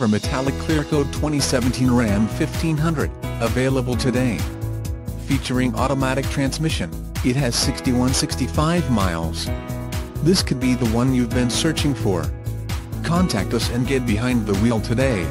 for metallic clear coat 2017 Ram 1500, available today. Featuring automatic transmission, it has 6165 miles. This could be the one you've been searching for. Contact us and get behind the wheel today.